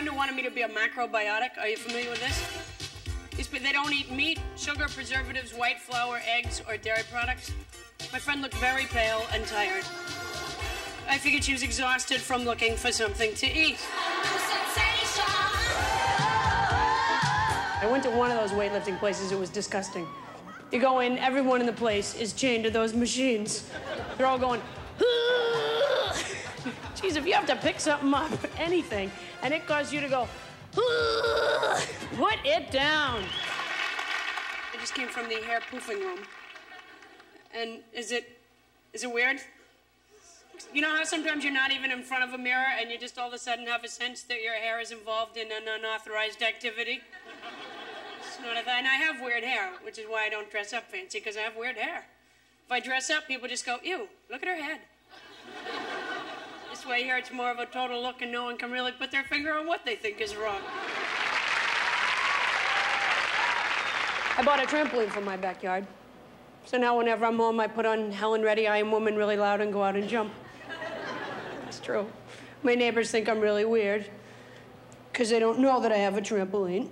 friend who wanted me to be a macrobiotic. Are you familiar with this? They don't eat meat, sugar, preservatives, white flour, eggs, or dairy products. My friend looked very pale and tired. I figured she was exhausted from looking for something to eat. I went to one of those weightlifting places. It was disgusting. You go in, everyone in the place is chained to those machines. They're all going, geez, if you have to pick something up, anything, and it caused you to go, put it down. I just came from the hair poofing room. And is it weird? You know how sometimes you're not even in front of a mirror and you just all of a sudden have a sense that your hair is involved in an unauthorized activity? It's not a thing. And I have weird hair, which is why I don't dress up fancy, because I have weird hair. If I dress up, people just go, ew, look at her head. This way here, it's more of a total look and no one can really put their finger on what they think is wrong. I bought a trampoline from my backyard. So now whenever I'm home, I put on Helen Reddy, I Am Woman really loud and go out and jump. It's true. My neighbors think I'm really weird because they don't know that I have a trampoline.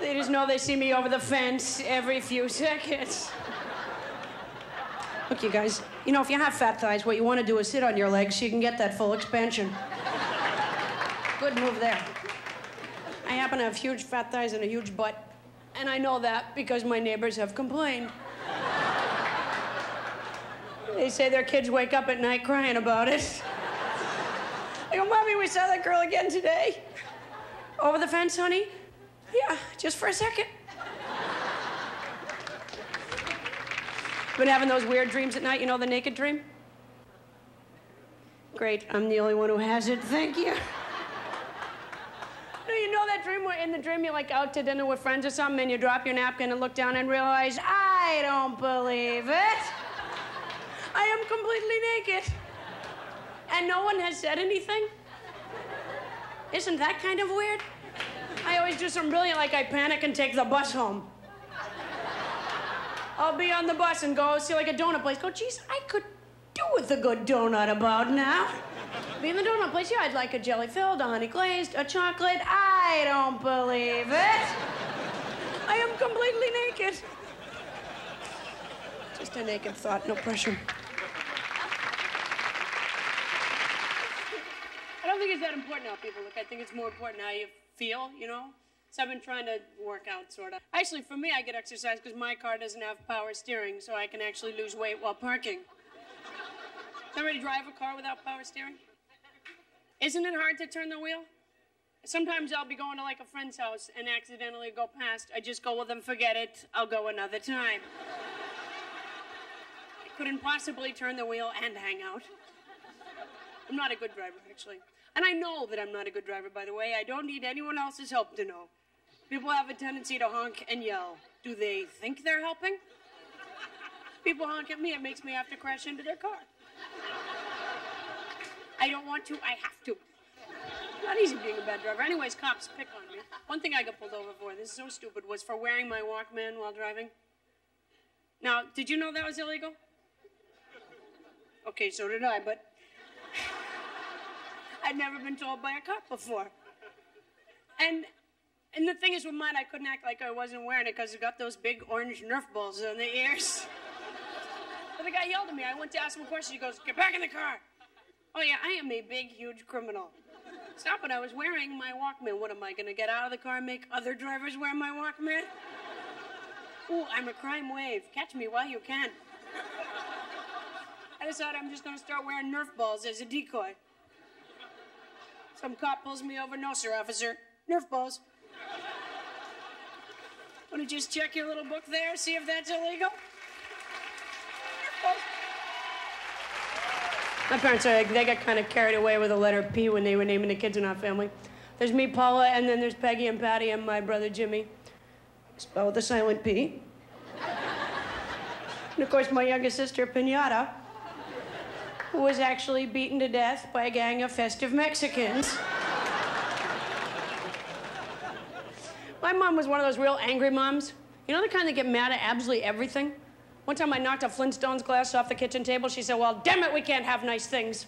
They just know they see me over the fence every few seconds. Look, you guys, you know, if you have fat thighs, what you want to do is sit on your legs so you can get that full expansion. Good move there. I happen to have huge fat thighs and a huge butt. And I know that because my neighbors have complained. They say their kids wake up at night crying about it. I go, Mommy, we saw that girl again today. Over the fence, honey? Yeah, just for a second. Been having those weird dreams at night, you know, the naked dream? Great, I'm the only one who has it, thank you. You know that dream where in the dream you're like out to dinner with friends or something and you drop your napkin and look down and realize, I don't believe it. I am completely naked. And no one has said anything? Isn't that kind of weird? I always do something brilliant, like I panic and take the bus home. I'll be on the bus and go see like a donut place. Go, geez, I could do with a good donut about now. Be in the donut place, yeah, I'd like a jelly-filled, a honey-glazed, a chocolate. I don't believe it. I am completely naked. Just a naked thought, no pressure. I don't think it's that important how people look. I think it's more important how you feel, you know? So I've been trying to work out, sort of. Actually, for me, I get exercise because my car doesn't have power steering, so I can actually lose weight while parking. Can I really drive a car without power steering? Isn't it hard to turn the wheel? Sometimes I'll be going to like a friend's house and accidentally go past. I just go, well then forget it, I'll go another time. I couldn't possibly turn the wheel and hang out. I'm not a good driver, actually. And I know that I'm not a good driver, by the way. I don't need anyone else's help to know. People have a tendency to honk and yell. Do they think they're helping? People honk at me, it makes me have to crash into their car. I don't want to, I have to. Not easy being a bad driver. Anyways, cops pick on me. One thing I got pulled over for, this is so stupid, was for wearing my Walkman while driving. Now, did you know that was illegal? Okay, so did I, but I'd never been told by a cop before. And the thing is, with mine, I couldn't act like I wasn't wearing it because it got those big orange Nerf balls on the ears. But the guy yelled at me. I went to ask him a question. He goes, get back in the car. Oh, yeah, I am a big, huge criminal. Stop it. I was wearing my Walkman. What, am I going to get out of the car and make other drivers wear my Walkman? Ooh, I'm a crime wave. Catch me while you can. I decided I'm just going to start wearing Nerf balls as a decoy. Some cop pulls me over. No, sir, officer. Nerf balls. Want to just check your little book there, see if that's illegal? My parents are like, they got kind of carried away with the letter P when they were naming the kids in our family. There's me, Paula, and then there's Peggy and Patty and my brother Jimmy. Spelled the silent P. And of course, my youngest sister, Pinata, who was actually beaten to death by a gang of festive Mexicans. My mom was one of those real angry moms. You know the kind that get mad at absolutely everything? One time I knocked a Flintstones glass off the kitchen table. She said, well, damn it, we can't have nice things.